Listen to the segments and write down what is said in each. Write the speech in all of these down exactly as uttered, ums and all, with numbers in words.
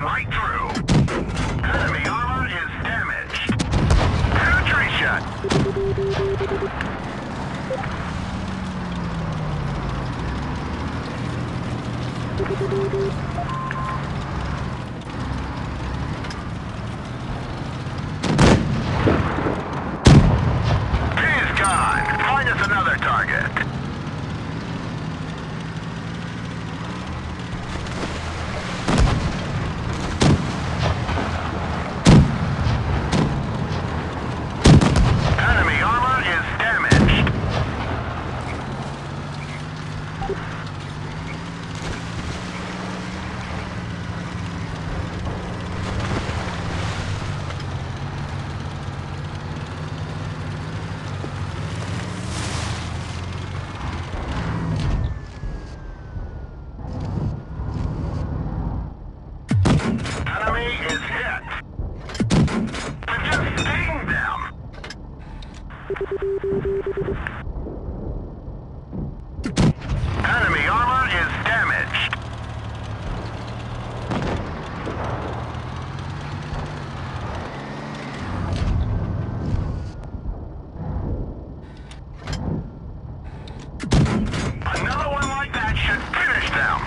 Right through. Enemy armor is damaged. enemy is hit. And just sting them. Enemy armor is damaged. Another one like that should finish them.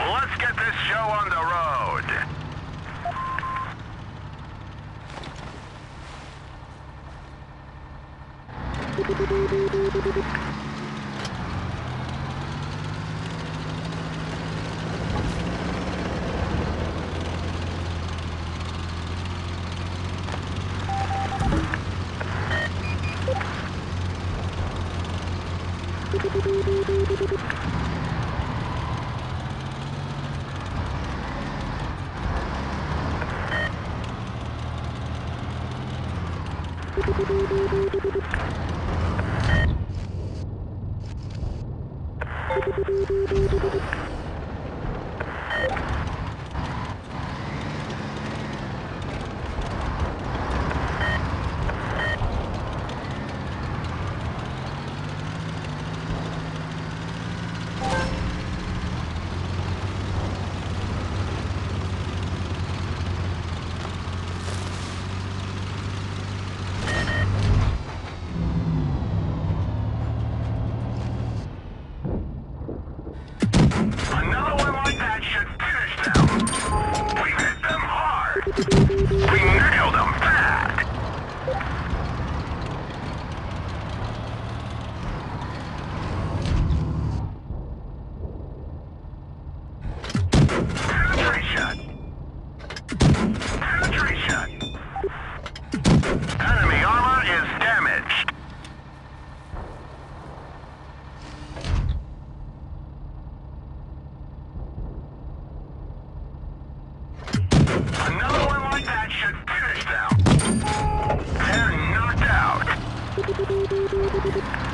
Let's get this show on the road. Thank you.